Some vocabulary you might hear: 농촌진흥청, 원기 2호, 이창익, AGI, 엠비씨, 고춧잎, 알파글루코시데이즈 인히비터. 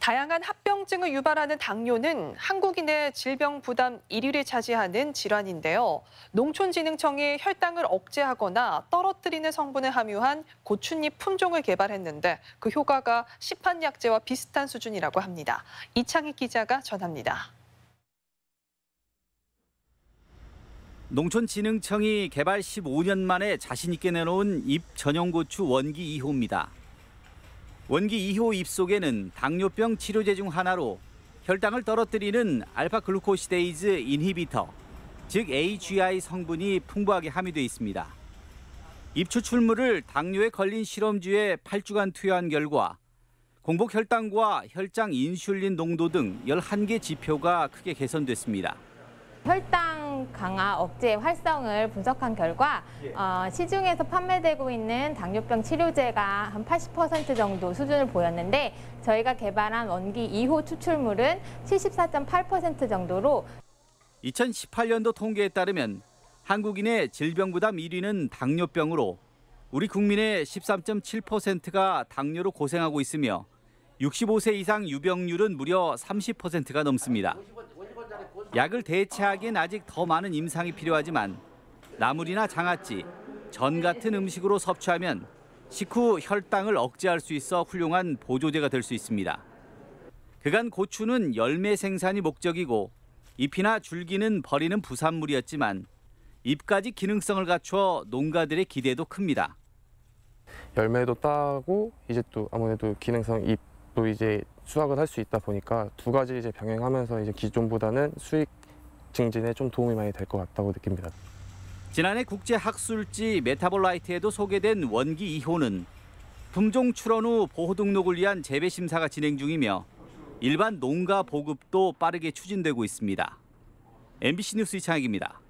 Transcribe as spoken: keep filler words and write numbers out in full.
다양한 합병증을 유발하는 당뇨는 한국인의 질병 부담 일 위를 차지하는 질환인데요. 농촌진흥청이 혈당을 억제하거나 떨어뜨리는 성분을 함유한 고추잎 품종을 개발했는데 그 효과가 시판약제와 비슷한 수준이라고 합니다. 이창익 기자가 전합니다. 농촌진흥청이 개발 십오 년 만에 자신 있게 내놓은 잎 전용 고추 원기 이 호입니다. 원기 이 호 잎 속에는 당뇨병 치료제 중 하나로 혈당을 떨어뜨리는 알파글루코시데이즈 인히비터, 즉 에이지아이 성분이 풍부하게 함유돼 있습니다. 잎 추출물을 당뇨에 걸린 실험주에 팔 주간 투여한 결과 공복 혈당과 혈장 인슐린 농도 등 열한 개 지표가 크게 개선됐습니다. 혈당 강화 억제 활성을 분석한 결과 어, 시중에서 판매되고 있는 당뇨병 치료제가 한 팔십 퍼센트 정도 수준을 보였는데 저희가 개발한 원기 이 호 추출물은 칠십사 점 팔 퍼센트 정도로 이천십팔 년도 통계에 따르면 한국인의 질병 부담 일 위는 당뇨병으로 우리 국민의 십삼 점 칠 퍼센트가 당뇨로 고생하고 있으며 육십오 세 이상 유병률은 무려 삼십 퍼센트가 넘습니다. 약을 대체하기엔 아직 더 많은 임상이 필요하지만 나물이나 장아찌, 전 같은 음식으로 섭취하면 식후 혈당을 억제할 수 있어 훌륭한 보조제가 될 수 있습니다. 그간 고추는 열매 생산이 목적이고 잎이나 줄기는 버리는 부산물이었지만 잎까지 기능성을 갖춰 농가들의 기대도 큽니다. 열매도 따고 이제 또 아무래도 기능성 잎도 이제 수확을 할 수 있다 보니까 두 가지 이제 병행하면서 이제 기존보다는 수익 증진에 좀 도움이 많이 될 것 같다고 느낍니다. 지난해 국제학술지 메타볼라이트에도 소개된 원기 이 호는 품종 출원 후 보호 등록을 위한 재배 심사가 진행 중이며 일반 농가 보급도 빠르게 추진되고 있습니다. 엠비씨 뉴스 이창익입니다.